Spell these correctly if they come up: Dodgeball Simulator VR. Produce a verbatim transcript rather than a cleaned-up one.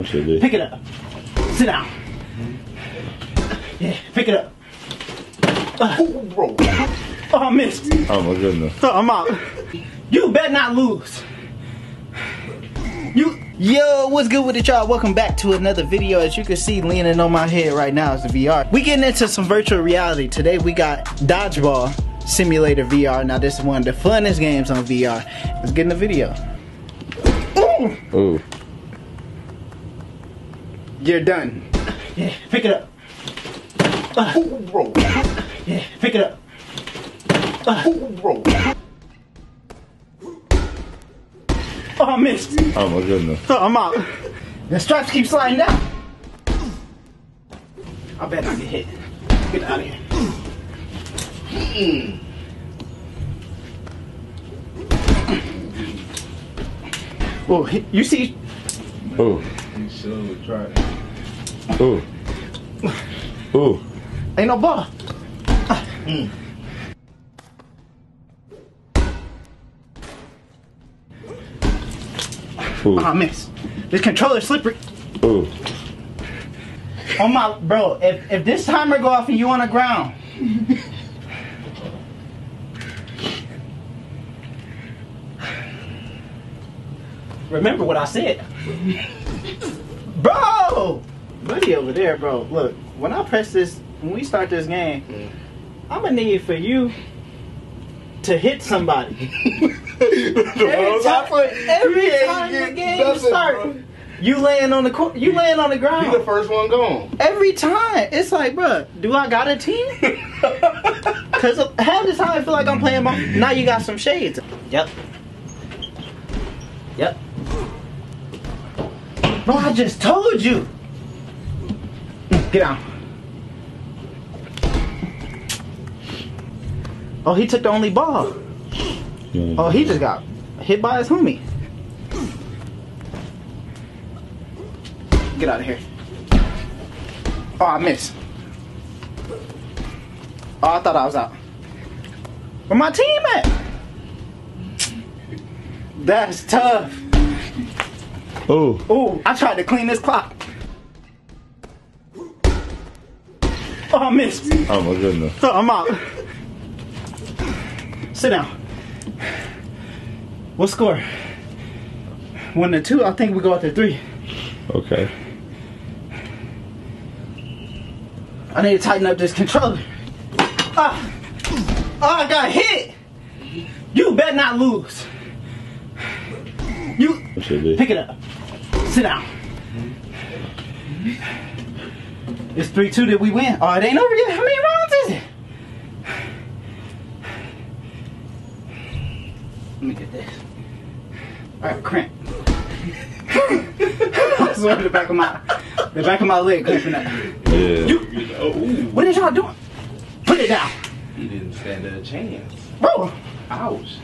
Absolutely. Pick it up. Sit down. Yeah, pick it up. Oh, bro. Oh, I missed. Oh, my goodness. Oh, I'm out. You better not lose. You. Yo, what's good with it, y'all? Welcome back to another video. As you can see, leaning on my head right now is the V R. We getting into some virtual reality. Today, we got Dodgeball Simulator V R. Now, this is one of the funnest games on V R. Let's get in the video. Ooh. Ooh. You're done. Yeah, pick it up. Uh, oh, bro. Yeah, pick it up. Uh, oh, bro. Oh, I missed. Oh, my goodness. Oh, I'm out. The straps keep sliding down. I bet I get hit. Get out of here. Mm. Oh, you see? Oh. You should try it. Ooh. Ooh. Ain't no ball. Mm. Oh, I missed. This controller's slippery. Ooh. Oh my, bro, if, if this timer go off and you on the ground. Remember what I said. Bro! Buddy over there, bro. Look, when I press this, when we start this game, mm. I'm gonna need for you to hit somebody. every time, every time the game starts, you laying on the you laying on the ground. You the first one gone. Every time, it's like, bro, do I got a team? Cause half the time I feel like I'm playing ball. Now you got some shades. Yep. Yep. Bro, I just told you. Get out. Oh, he took the only ball. Oh, he just got hit by his homie. Get out of here. Oh, I missed. Oh, I thought I was out. Where my team at? That's tough. Oh. Oh, I tried to clean this clock. Oh, I missed. Oh, my goodness. Oh, I'm out. Sit down. What score? One to two. I think we go out to three. Okay. I need to tighten up this controller. Ah. Oh, I got hit. You better not lose. You. Pick it up. Sit down. It's three two that we win. Oh, it ain't over yet. How many rounds is it? Let me get this. All right, cramp. I swear to the back of my, the back of my leg cramping up. Yeah. You, what is y'all doing? Put it down. You didn't stand a chance. Bro. Ouch.